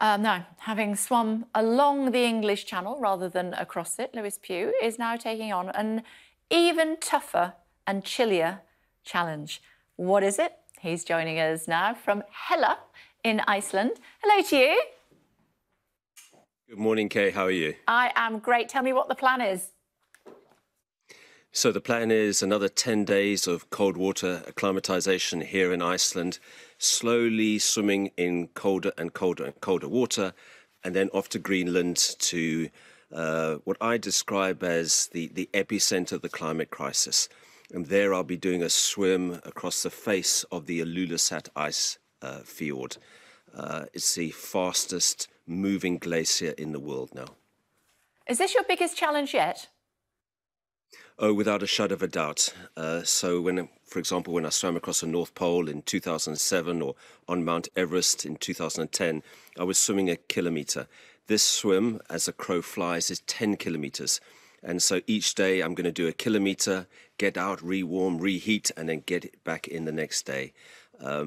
Now, having swum along the English Channel rather than across it, Lewis Pugh is now taking on an even tougher and chillier challenge. What is it? He's joining us now from Hella in Iceland. Hello to you. Good morning, Kay. How are you? I am great. Tell me what the plan is. So the plan is another 10 days of cold water acclimatization here in Iceland, slowly swimming in colder and colder and colder water, and then off to Greenland to what I describe as the epicenter of the climate crisis. And there I'll be doing a swim across the face of the Ilulissat Icefjord. It's the fastest moving glacier in the world now. Is this your biggest challenge yet? Oh, without a shadow of a doubt. So when, for example, when I swam across the North Pole in 2007 or on Mount Everest in 2010, I was swimming a kilometre. This swim, as a crow flies, is 10 kilometres. And so each day I'm going to do a kilometre, get out, rewarm, reheat, and then get back in the next day. The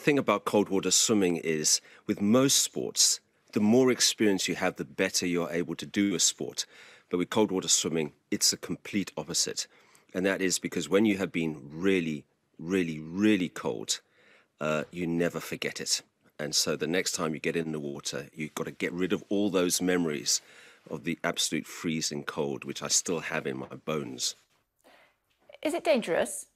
thing about cold water swimming is, with most sports, the more experience you have, the better you're able to do a sport. But with cold water swimming, it's the complete opposite. And that is because when you have been really, really, really cold, you never forget it. And so the next time you get in the water, you've got to get rid of all those memories of the absolute freezing cold, which I still have in my bones. Is it dangerous?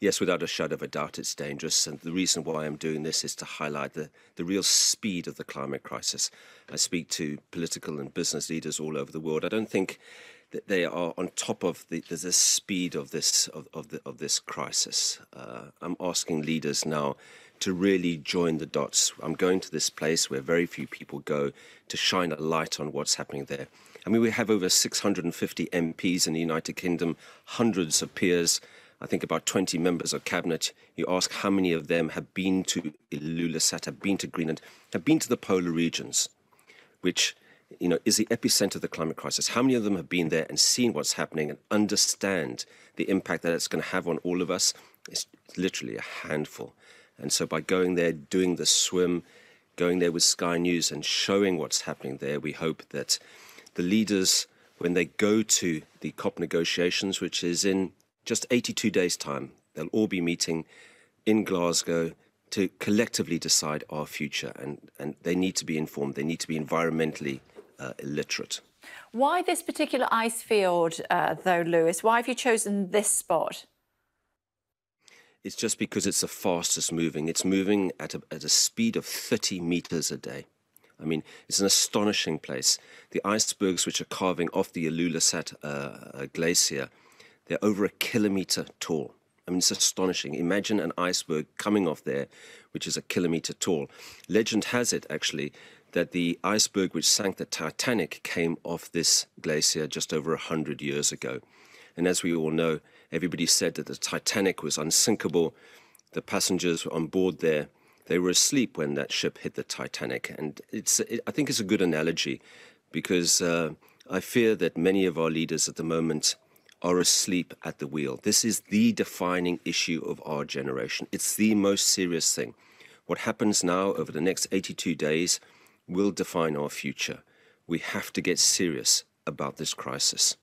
Yes, without a shadow of a doubt, it's dangerous. And the reason why I'm doing this is to highlight the real speed of the climate crisis. I speak to political and business leaders all over the world. I don't think that they are on top of the speed of this crisis. I'm asking leaders now to really join the dots. I'm going to this place where very few people go to shine a light on what's happening there. I mean, we have over 650 MPs in the United Kingdom, hundreds of peers, I think about 20 members of cabinet. You ask how many of them have been to Ilulissat, have been to Greenland, have been to the polar regions, which, you know, is the epicenter of the climate crisis. How many of them have been there and seen what's happening and understand the impact that it's going to have on all of us? It's literally a handful. And so by going there, doing the swim, going there with Sky News and showing what's happening there, we hope that the leaders, when they go to the COP negotiations, which is in just 82 days' time, they'll all be meeting in Glasgow to collectively decide our future. And they need to be informed. They need to be environmentally illiterate. Why this particular ice field, though, Lewis? Why have you chosen this spot? It's just because it's the fastest moving. It's moving at a speed of 30 metres a day. I mean, it's an astonishing place. The icebergs which are carving off the Ilulissat glacier, they're over a kilometre tall. I mean, it's astonishing. Imagine an iceberg coming off there, which is a kilometre tall. Legend has it, actually, that the iceberg which sank the Titanic came off this glacier just over 100 years ago. And as we all know, everybody said that the Titanic was unsinkable. The passengers were on board there. They were asleep when that ship hit the Titanic. And I think it's a good analogy, because I fear that many of our leaders at the moment are asleep at the wheel. This is the defining issue of our generation. It's the most serious thing. What happens now over the next 82 days will define our future. We have to get serious about this crisis.